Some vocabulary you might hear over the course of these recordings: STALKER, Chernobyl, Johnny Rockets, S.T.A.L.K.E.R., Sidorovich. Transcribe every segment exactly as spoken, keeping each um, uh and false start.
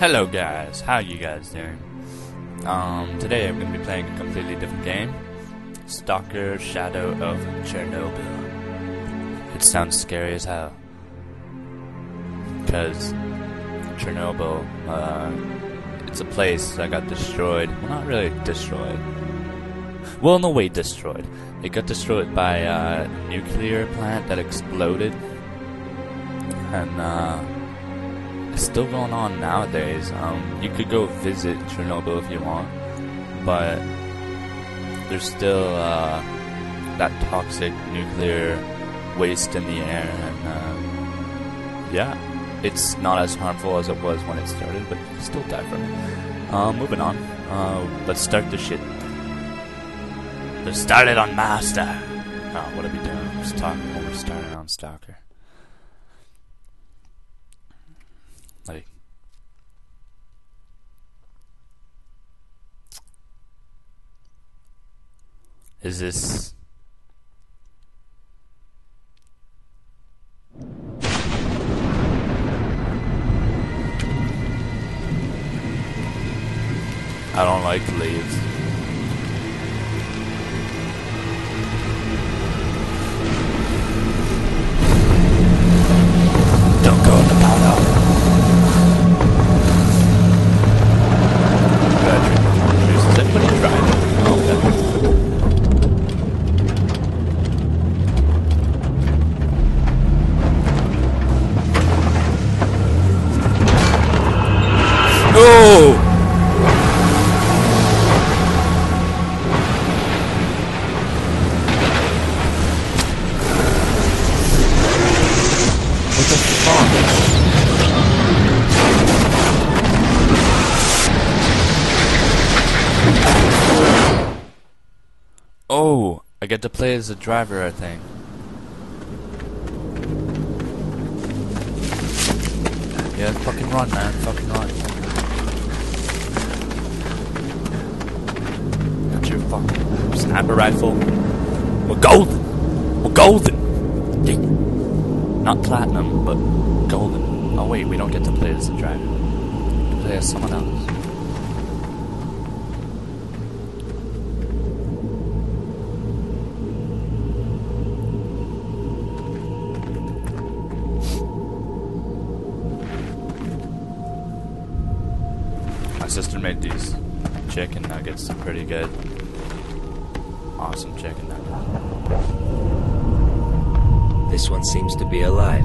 Hello guys, how you guys doing? Um, today I'm going to be playing a completely different game. S T A L K E R Shadow of Chernobyl. It sounds scary as hell. Because Chernobyl, uh, it's a place that got destroyed. Well, not really destroyed. Well, no way destroyed. It got destroyed by a nuclear plant that exploded. And, uh... it's still going on nowadays. Um, you could go visit Chernobyl if you want, but there's still uh, that toxic nuclear waste in the air, and uh, yeah, it's not as harmful as it was when it started, but you can still die from it. Uh, moving on, uh, let's start the shit. Let's start it on Master. Oh, what are we doing? I'm just talking when we're starting on Stalker. Like, is this? I don't like leaves. Don't go in the powder. Oh, I get to play as a driver, I think. Yeah, fucking run, man, fucking run. Got your fucking sniper rifle. We're golden! We're golden! Not platinum, but golden. Oh wait, we don't get to play as a driver. We can play as someone else. My sister made these chicken nuggets, pretty good. Awesome chicken nuggets. This one seems to be alive.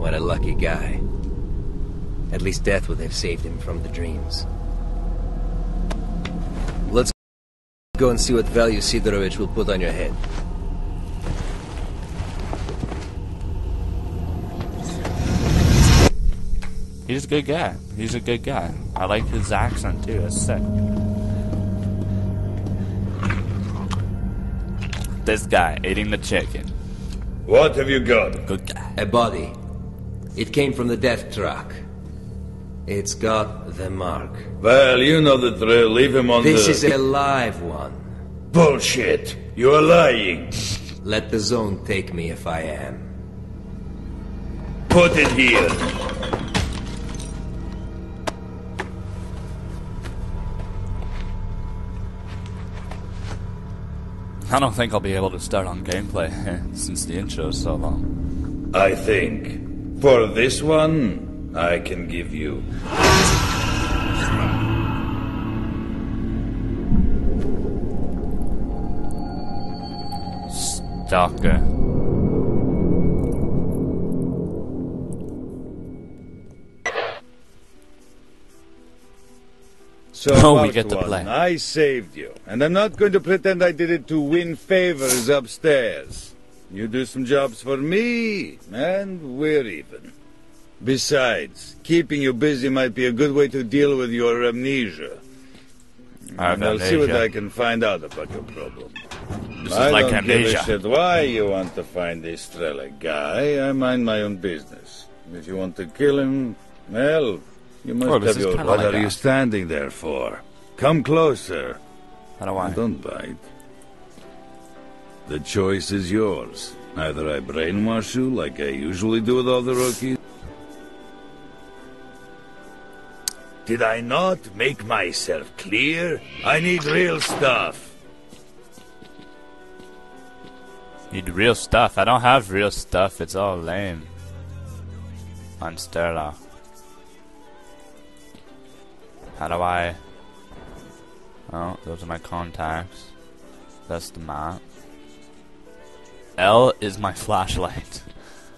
What a lucky guy. At least death would have saved him from the dreams. Let's go and see what value Sidorovich will put on your head. He's a good guy. He's a good guy. I like his accent too. That's sick. This guy eating the chicken. What have you got? Good guy. A body. It came from the death truck. It's got the mark. Well, you know the drill. Leave him on this the... This is a live one. Bullshit. You are lying. Let the zone take me if I am. Put it here. I don't think I'll be able to start on gameplay since the intro is so long. I think for this one, I can give you. Stalker. So oh, we get to play. I saved you, and I'm not going to pretend I did it to win favors upstairs. You do some jobs for me, and we're even. Besides, keeping you busy might be a good way to deal with your amnesia. I've I'll amnesia. see what I can find out about your problem. This I is like don't amnesia. give a shit why you want to find this S T A L K E R guy. I mind my own business. If you want to kill him, well... You must oh, have your... What like are that. you standing there for? Come closer. How do I? Don't bite. The choice is yours. Either I brainwash you like I usually do with all the rookies. Did I not make myself clear? I need real stuff. Need real stuff? I don't have real stuff. It's all lame. I'm sterile. How do I... Oh, those are my contacts. That's the map. L is my flashlight.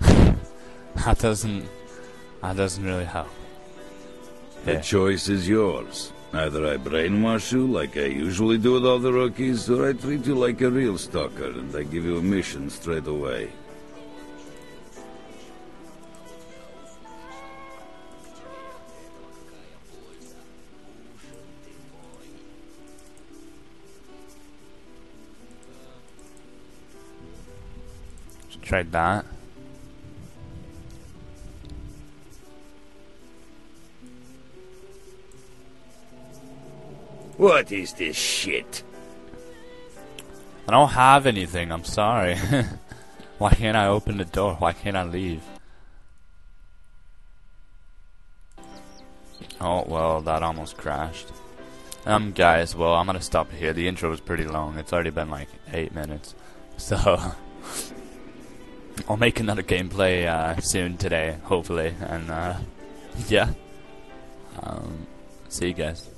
That doesn't... That doesn't really help. The yeah. choice is yours. Either I brainwash you, like I usually do with all the rookies, or I treat you like a real stalker, and I give you a mission straight away. Tried that. What is this shit? I don't have anything, I'm sorry. Why can't I open the door? Why can't I leave? Oh, well, that almost crashed. Um, guys, well, I'm gonna stop here. The intro was pretty long. It's already been like eight minutes. So... I'll make another gameplay uh, soon today, hopefully, and uh, yeah, um, see you guys.